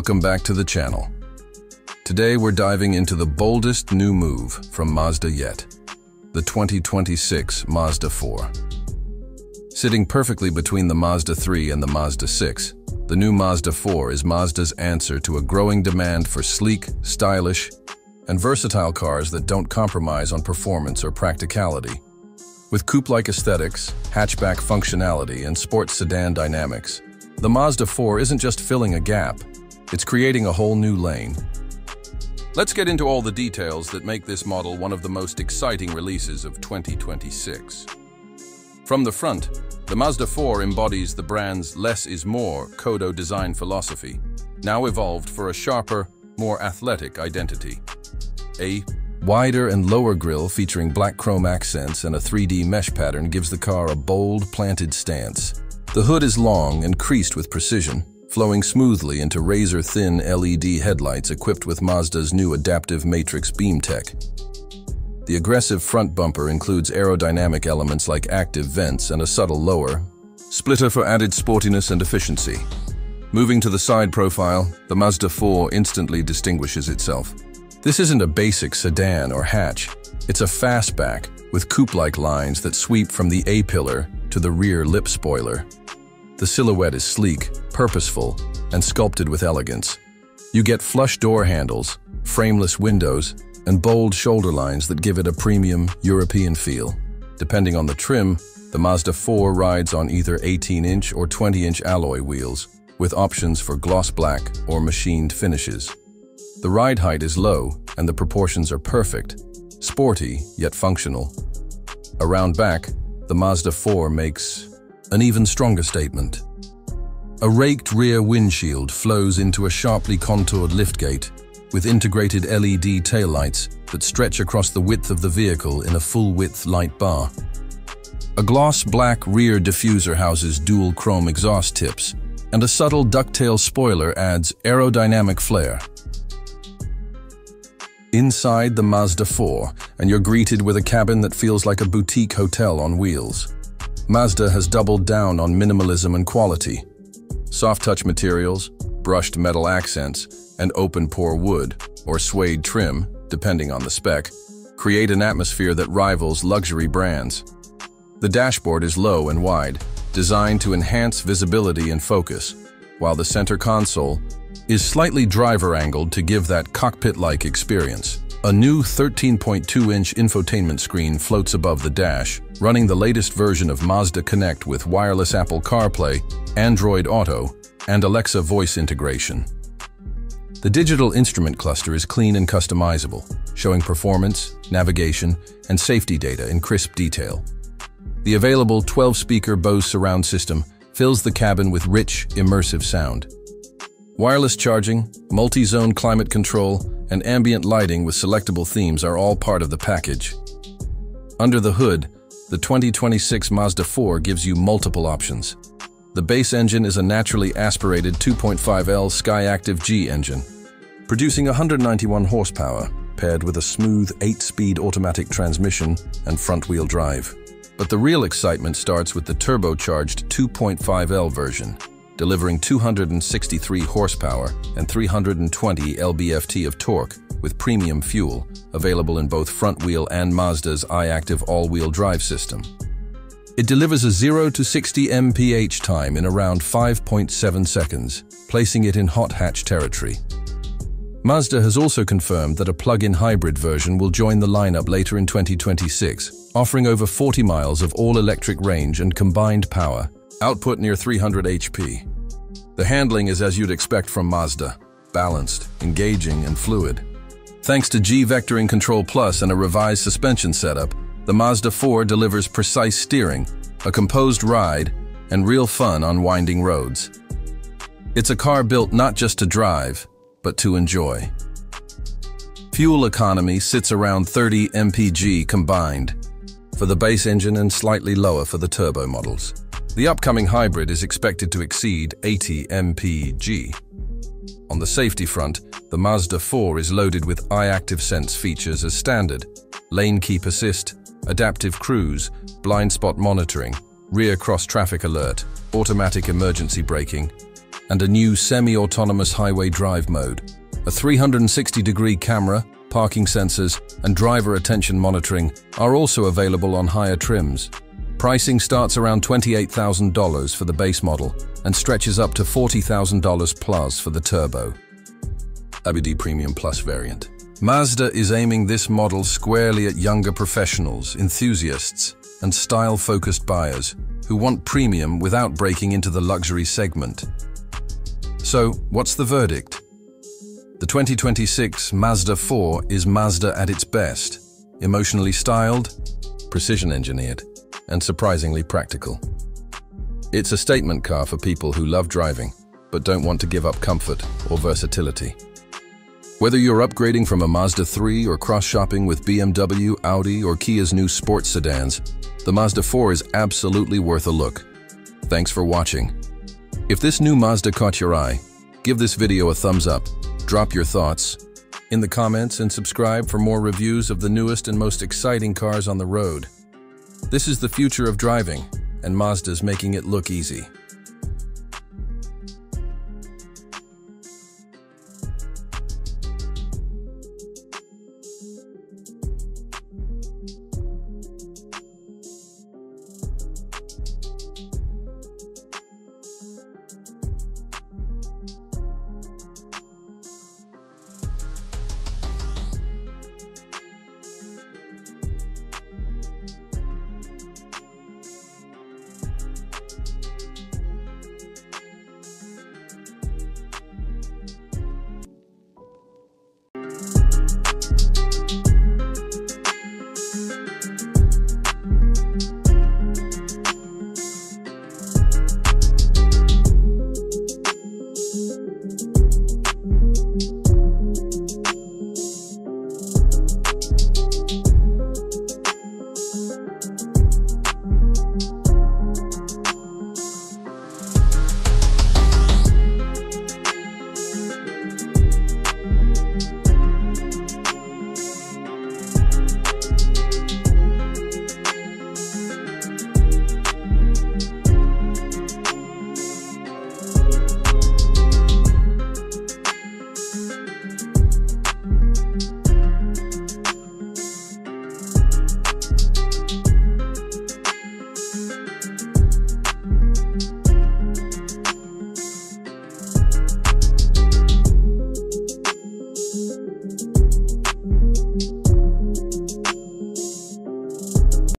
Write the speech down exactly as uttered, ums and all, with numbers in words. Welcome back to the channel. Today we're diving into the boldest new move from Mazda yet, the twenty twenty-six Mazda four. Sitting perfectly between the Mazda three and the Mazda six, the new Mazda four is Mazda's answer to a growing demand for sleek, stylish, and versatile cars that don't compromise on performance or practicality. With coupe-like aesthetics, hatchback functionality, and sports sedan dynamics, the Mazda four isn't just filling a gap, it's creating a whole new lane. Let's get into all the details that make this model one of the most exciting releases of twenty twenty-six. From the front, the Mazda four embodies the brand's less is more Kodo design philosophy, now evolved for a sharper, more athletic identity. A wider and lower grille featuring black chrome accents and a three D mesh pattern gives the car a bold, planted stance. The hood is long and creased with precision, flowing smoothly into razor-thin L E D headlights equipped with Mazda's new adaptive matrix beam tech. The aggressive front bumper includes aerodynamic elements like active vents and a subtle lower splitter for added sportiness and efficiency. Moving to the side profile, the Mazda four instantly distinguishes itself. This isn't a basic sedan or hatch, it's a fastback with coupe-like lines that sweep from the A-pillar to the rear lip spoiler. The silhouette is sleek, purposeful, and sculpted with elegance. You get flush door handles, frameless windows, and bold shoulder lines that give it a premium, European feel. Depending on the trim, the Mazda four rides on either eighteen inch or twenty inch alloy wheels, with options for gloss black or machined finishes. The ride height is low, and the proportions are perfect, sporty yet functional. Around back, the Mazda four makes an even stronger statement. A raked rear windshield flows into a sharply contoured liftgate with integrated L E D taillights that stretch across the width of the vehicle in a full-width light bar. A gloss black rear diffuser houses dual chrome exhaust tips, and a subtle ducktail spoiler adds aerodynamic flair. Inside the Mazda four, and you're greeted with a cabin that feels like a boutique hotel on wheels. Mazda has doubled down on minimalism and quality. Soft-touch materials, brushed metal accents, and open-pore wood, or suede trim, depending on the spec, create an atmosphere that rivals luxury brands. The dashboard is low and wide, designed to enhance visibility and focus, while the center console is slightly driver-angled to give that cockpit-like experience. A new thirteen point two inch infotainment screen floats above the dash, running the latest version of Mazda Connect with wireless Apple CarPlay, Android Auto, and Alexa voice integration. The digital instrument cluster is clean and customizable, showing performance, navigation, and safety data in crisp detail. The available twelve speaker Bose surround system fills the cabin with rich, immersive sound. Wireless charging, multi-zone climate control, and ambient lighting with selectable themes are all part of the package. Under the hood, the twenty twenty-six Mazda four gives you multiple options. The base engine is a naturally aspirated two point five L Skyactiv-G engine, producing one hundred ninety-one horsepower, paired with a smooth eight speed automatic transmission and front-wheel drive. But the real excitement starts with the turbocharged two point five L version, delivering two hundred sixty-three horsepower and three hundred twenty pound feet of torque with premium fuel, available in both front-wheel and Mazda's i-Active all-wheel drive system. It delivers a zero to sixty miles per hour time in around five point seven seconds, placing it in hot hatch territory. Mazda has also confirmed that a plug-in hybrid version will join the lineup later in twenty twenty-six, offering over forty miles of all-electric range and combined power, output near three hundred horsepower. The handling is as you'd expect from Mazda, balanced, engaging, and fluid. Thanks to G-Vectoring Control Plus and a revised suspension setup, the Mazda four delivers precise steering, a composed ride, and real fun on winding roads. It's a car built not just to drive, but to enjoy. Fuel economy sits around thirty miles per gallon combined for the base engine and slightly lower for the turbo models. The upcoming hybrid is expected to exceed eighty miles per gallon. On the safety front, the Mazda four is loaded with i-ActiveSense features as standard: lane keep assist, adaptive cruise, blind spot monitoring, rear cross traffic alert, automatic emergency braking, and a new semi-autonomous highway drive mode, a three hundred sixty degree camera, parking sensors, and driver attention monitoring are also available on higher trims. Pricing starts around twenty-eight thousand dollars for the base model and stretches up to forty thousand dollars plus for the turbo A B D Premium Plus variant. Mazda is aiming this model squarely at younger professionals, enthusiasts, and style-focused buyers who want premium without breaking into the luxury segment. So, what's the verdict? The twenty twenty-six Mazda four is Mazda at its best, emotionally styled, precision engineered, and surprisingly practical. It's a statement car for people who love driving, but don't want to give up comfort or versatility. Whether you're upgrading from a Mazda three or cross-shopping with B M W, Audi, or Kia's new sports sedans, the Mazda four is absolutely worth a look. Thanks for watching. If this new Mazda caught your eye, give this video a thumbs up, drop your thoughts in the comments, and subscribe for more reviews of the newest and most exciting cars on the road. This is the future of driving, and Mazda's making it look easy.